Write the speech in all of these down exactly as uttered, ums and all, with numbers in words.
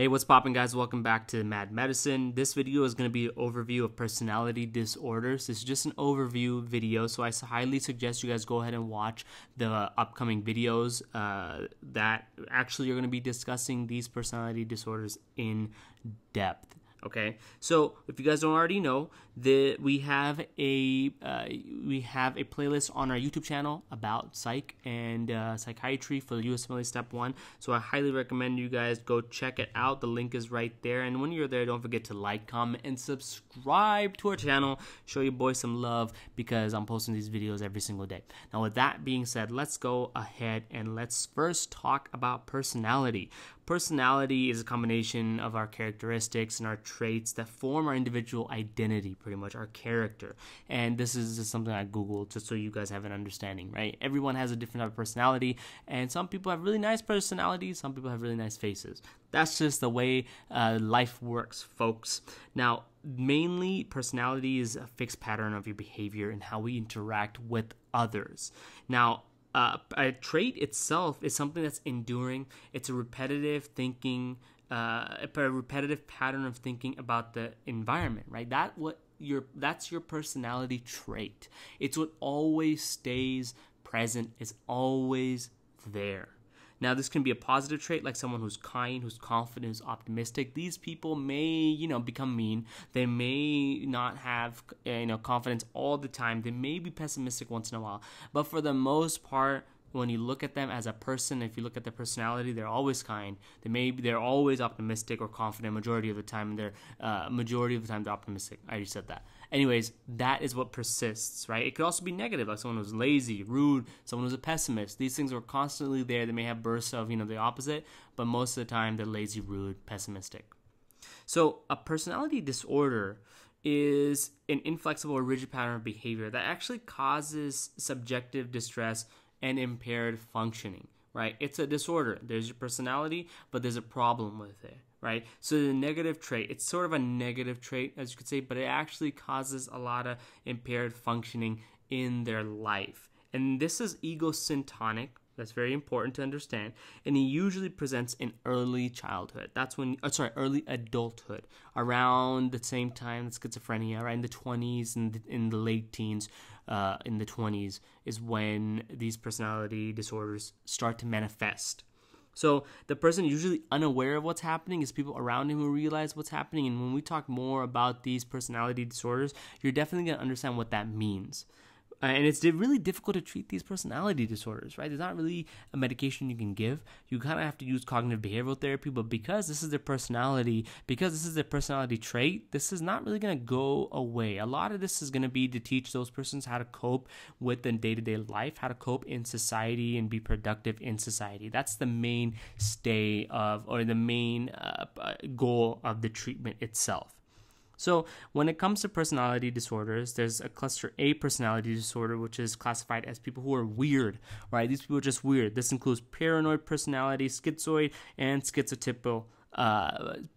Hey, what's poppin', guys? Welcome back to Mad Medicine. This video is going to be an overview of personality disorders. This is just an overview video, so I highly suggest you guys go ahead and watch the upcoming videos uh, that actually are going to be discussing these personality disorders in depth. Okay, so if you guys don't already know, the we have a uh, we have a playlist on our YouTube channel about psych and uh, psychiatry for the U S M L E Step One. So I highly recommend you guys go check it out. The link is right there. And when you're there, don't forget to like, comment, and subscribe to our channel. Show your boy some love because I'm posting these videos every single day. Now, with that being said, let's go ahead and let's first talk about personality. Personality is a combination of our characteristics and our traits that form our individual identity, pretty much our character. And this is just something I Googled just so you guys have an understanding, right? Everyone has a different type of personality, and some people have really nice personalities, some people have really nice faces. That's just the way uh, life works, folks. Now, mainly personality is a fixed pattern of your behavior and how we interact with others. Now, Uh, a trait itself is something that's enduring. It's a repetitive thinking, uh, a repetitive pattern of thinking about the environment, right? That what your that's your personality trait. It's what always stays present. It's always there. Now, this can be a positive trait, like someone who's kind, who's confident, who's optimistic. These people may, you know, become mean. They may not have, you know, confidence all the time. They may be pessimistic once in a while. But for the most part, when you look at them as a person, if you look at their personality, they're always kind. They may be, they're always optimistic or confident majority of the time. They're uh, majority of the time they're optimistic. I already said that. Anyways, that is what persists, right? It could also be negative, like someone who's lazy, rude, someone who's a pessimist. These things are constantly there. They may have bursts of, you know, the opposite, but most of the time they're lazy, rude, pessimistic. So a personality disorder is an inflexible or rigid pattern of behavior that actually causes subjective distress and impaired functioning, right? It's a disorder. There's your personality, but there's a problem with it, right? So the negative trait, it's sort of a negative trait, as you could say, but it actually causes a lot of impaired functioning in their life. And this is egocentric. That's very important to understand. And it usually presents in early childhood. That's when, oh, sorry, early adulthood, around the same time as schizophrenia, right? In the twenties and in the late teens, uh, in the twenties is when these personality disorders start to manifest. So the person usually unaware of what's happening is people around him who realize what's happening. And when we talk more about these personality disorders, you're definitely going to understand what that means. Uh, and it's really difficult to treat these personality disorders, right? There's not really a medication you can give. You kind of have to use cognitive behavioral therapy, but because this is their personality, because this is their personality trait, this is not really going to go away. A lot of this is going to be to teach those persons how to cope with the day-to-day life, how to cope in society and be productive in society. That's the mainstay of, or the main uh, goal of the treatment itself. So when it comes to personality disorders, there's a cluster A personality disorder, which is classified as people who are weird, right? These people are just weird. This includes paranoid personality, schizoid, and schizotypal uh,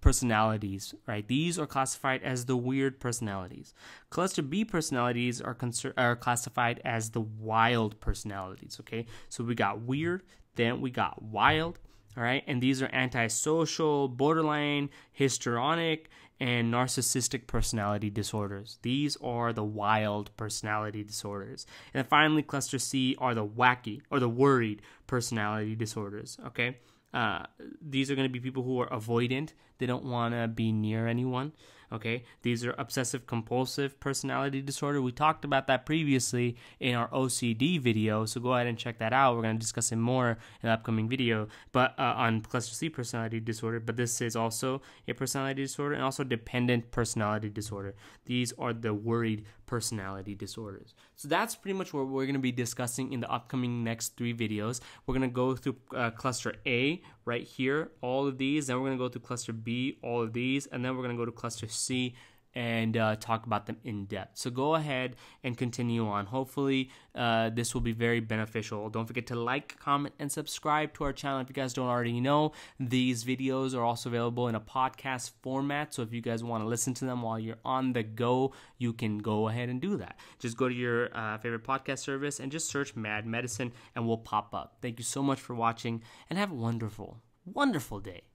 personalities, right? These are classified as the weird personalities. Cluster B personalities are, are classified as the wild personalities, okay? So we got weird, then we got wild. All right, and these are antisocial, borderline, histrionic, and narcissistic personality disorders. These are the wild personality disorders. And then finally, cluster C are the wacky or the worried personality disorders, okay? Uh, these are going to be people who are avoidant. They don't want to be near anyone, okay? These are obsessive-compulsive personality disorder. We talked about that previously in our O C D video, so go ahead and check that out. We're going to discuss it more in the upcoming video, but uh, on cluster C personality disorder, but this is also a personality disorder, and also dependent personality disorder. These are the worried personality disorders. So that's pretty much what we're going to be discussing in the upcoming next three videos. We're going to go through uh, cluster A right here, all of these, then we're going to go to cluster B, all of these, and then we're going to go to cluster C and uh, talk about them in depth. So go ahead and continue on. Hopefully uh, this will be very beneficial. Don't forget to like, comment, and subscribe to our channel. If you guys don't already know, these videos are also available in a podcast format. So if you guys want to listen to them while you're on the go, you can go ahead and do that. Just go to your uh, favorite podcast service and just search Mad Medicine and we'll pop up. Thank you so much for watching and have a wonderful, wonderful day.